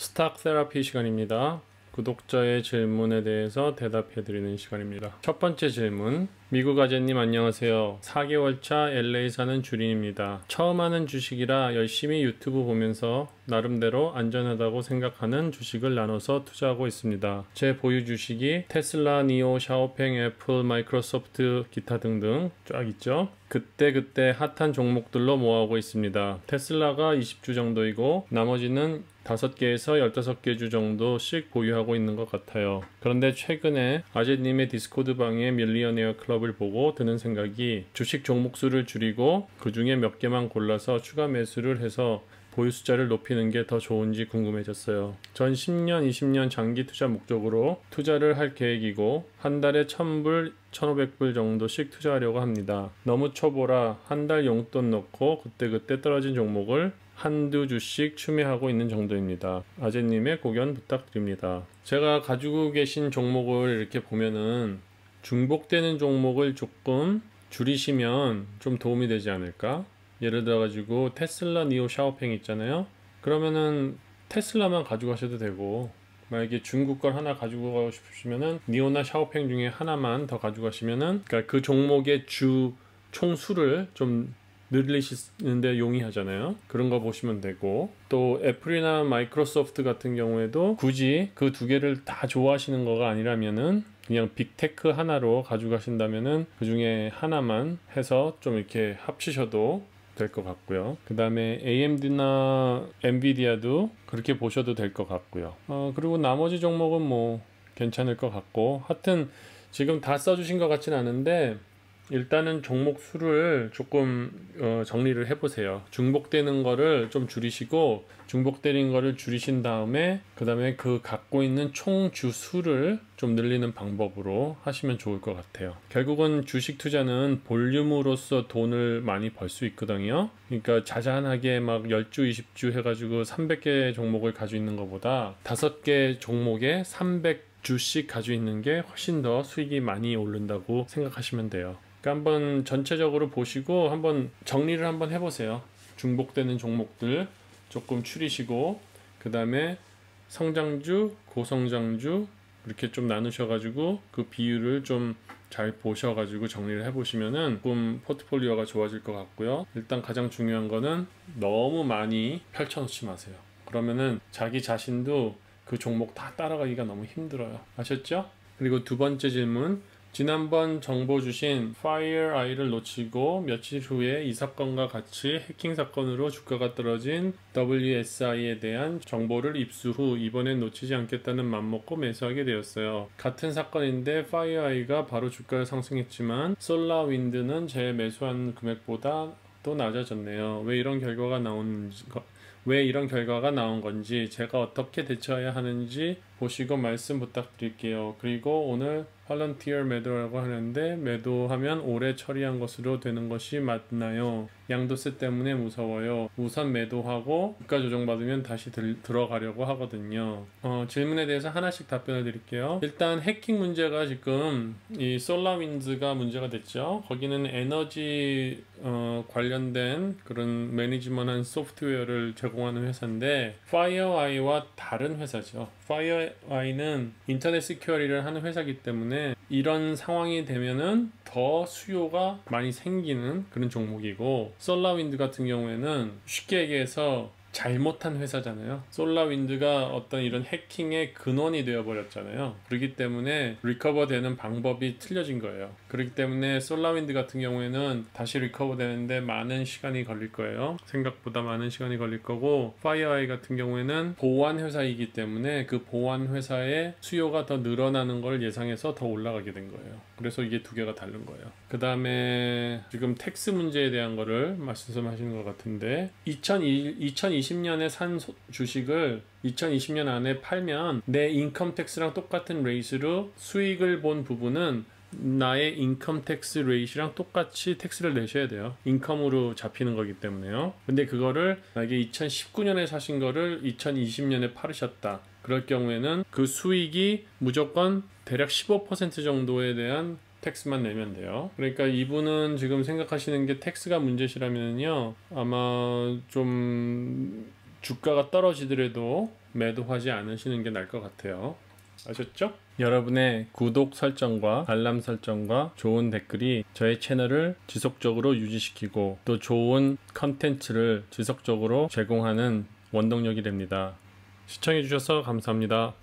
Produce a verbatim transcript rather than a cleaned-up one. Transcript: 스탁 테라피 시간입니다. 구독자의 질문에 대해서 대답해 드리는 시간입니다. 첫 번째 질문, 미국아재님 안녕하세요. 사 개월차 엘에이 사는 주린입니다. 처음 하는 주식이라 열심히 유튜브 보면서 나름대로 안전하다고 생각하는 주식을 나눠서 투자하고 있습니다. 제 보유 주식이 테슬라, 니오, 샤오팽, 애플, 마이크로소프트, 기타 등등 쫙 있죠. 그때그때 핫한 종목들로 모아오고 있습니다. 테슬라가 이십 주 정도이고 나머지는 다섯 개에서 열다섯 개 주 정도씩 보유하고 있는 것 같아요. 그런데 최근에 아재님의 디스코드 방에 밀리어네어 클럽을 보고 드는 생각이 주식 종목 수를 줄이고 그 중에 몇 개만 골라서 추가 매수를 해서 보유 숫자를 높이는 게 더 좋은지 궁금해졌어요. 전 십 년, 이십 년 장기 투자 목적으로 투자를 할 계획이고 한 달에 천 불, 천오백 불 정도씩 투자하려고 합니다. 너무 초보라 한 달 용돈 넣고 그때그때 떨어진 종목을 한두 주씩 추매하고 있는 정도입니다. 아재님의 고견 부탁드립니다. 제가 가지고 계신 종목을 이렇게 보면은 중복되는 종목을 조금 줄이시면 좀 도움이 되지 않을까? 예를 들어 가지고 테슬라, 니오, 샤오팽 있잖아요. 그러면은 테슬라만 가지고 가셔도 되고, 만약에 중국 걸 하나 가지고 가고 싶으시면은 니오나 샤오팽 중에 하나만 더 가지고 가시면은, 그러니까 그 종목의 주 총수를 좀 늘리시는데 용이하잖아요. 그런 거 보시면 되고, 또 애플이나 마이크로소프트 같은 경우에도 굳이 그 두 개를 다 좋아하시는 거가 아니라면은 그냥 빅테크 하나로 가지고 가신다면은 그 중에 하나만 해서 좀 이렇게 합치셔도 될 것 같고요. 그 다음에 에이엠디나 엔비디아도 그렇게 보셔도 될 것 같고요. 어, 그리고 나머지 종목은 뭐 괜찮을 것 같고, 하여튼 지금 다 써주신 것 같진 않은데 일단은 종목 수를 조금 어, 정리를 해보세요. 중복되는 거를 좀 줄이시고, 중복되는 거를 줄이신 다음에 그 다음에 그 갖고 있는 총 주수를 좀 늘리는 방법으로 하시면 좋을 것 같아요. 결국은 주식 투자는 볼륨으로써 돈을 많이 벌 수 있거든요. 그러니까 자잘하게 막 십 주, 이십 주 해가지고 삼백 개 종목을 가지고 있는 것보다 다섯 개 종목에 삼백 주씩 가지고 있는 게 훨씬 더 수익이 많이 오른다고 생각하시면 돼요. 그러니까 한번 전체적으로 보시고 한번 정리를 한번 해보세요. 중복되는 종목들 조금 추리시고, 그 다음에 성장주, 고성장주 이렇게 좀 나누셔가지고 그 비율을 좀 잘 보셔가지고 정리를 해보시면은 조금 포트폴리오가 좋아질 것 같고요. 일단 가장 중요한 거는 너무 많이 펼쳐놓지 마세요. 그러면은 자기 자신도 그 종목 다 따라가기가 너무 힘들어요. 아셨죠? 그리고 두 번째 질문, 지난번 정보 주신 파이어아이를 놓치고 며칠 후에 이 사건과 같이 해킹 사건으로 주가가 떨어진 더블유에스아이에 대한 정보를 입수 후 이번엔 놓치지 않겠다는 맘먹고 매수하게 되었어요. 같은 사건인데 파이어아이가 바로 주가를 상승했지만 솔라윈드는 제 매수한 금액보다 또 낮아졌네요. 왜 이런 결과가 나오는지, 왜 이런 결과가 나온 건지, 제가 어떻게 대처해야 하는지 보시고 말씀 부탁드릴게요. 그리고 오늘 팔런티어 매도라고 하는데 매도하면 올해 처리한 것으로 되는 것이 맞나요? 양도세 때문에 무서워요. 우선 매도하고 주가 조정받으면 다시 들, 들어가려고 하거든요. 어, 질문에 대해서 하나씩 답변을 드릴게요. 일단 해킹 문제가 지금 이 솔라윈즈가 문제가 됐죠. 거기는 에너지 어, 관련된 그런 매니지먼트한 소프트웨어를 제공하는 회사인데 파이어아이와 다른 회사죠. 파이어아이는 인터넷 시큐어리를 하는 회사이기 때문에 이런 상황이 되면은 더 수요가 많이 생기는 그런 종목이고, 솔라윈드 같은 경우에는 쉽게 얘기해서 잘못한 회사잖아요. 솔라윈드가 어떤 이런 해킹의 근원이 되어버렸잖아요. 그렇기 때문에 리커버 되는 방법이 틀려진 거예요. 그렇기 때문에 솔라윈드 같은 경우에는 다시 리커버 되는데 많은 시간이 걸릴 거예요. 생각보다 많은 시간이 걸릴 거고, 파이어아이 같은 경우에는 보안 회사이기 때문에 그 보안 회사의 수요가 더 늘어나는 걸 예상해서 더 올라가게 된 거예요. 그래서 이게 두 개가 다른 거예요. 그 다음에 지금 텍스 문제에 대한 거를 말씀하시는 것 같은데, 이천이십 년에 산 주식을 이천이십 년 안에 팔면 내 인컴택스랑 똑같은 레이스로 수익을 본 부분은 나의 인컴택스 레이시랑 똑같이 텍스를 내셔야 돼요. 인컴으로 잡히는 거기 때문에요. 근데 그거를 만약에 이천십구 년에 사신 거를 이천이십 년에 팔으셨다, 그럴 경우에는 그 수익이 무조건 대략 십오 퍼센트 정도에 대한 텍스만 내면 돼요. 그러니까 이분은 지금 생각하시는 게 텍스가 문제시라면요, 아마 좀 주가가 떨어지더라도 매도하지 않으시는 게 나을 것 같아요. 아셨죠? 여러분의 구독 설정과 알람 설정과 좋은 댓글이 저의 채널을 지속적으로 유지시키고 또 좋은 컨텐츠를 지속적으로 제공하는 원동력이 됩니다. 시청해주셔서 감사합니다.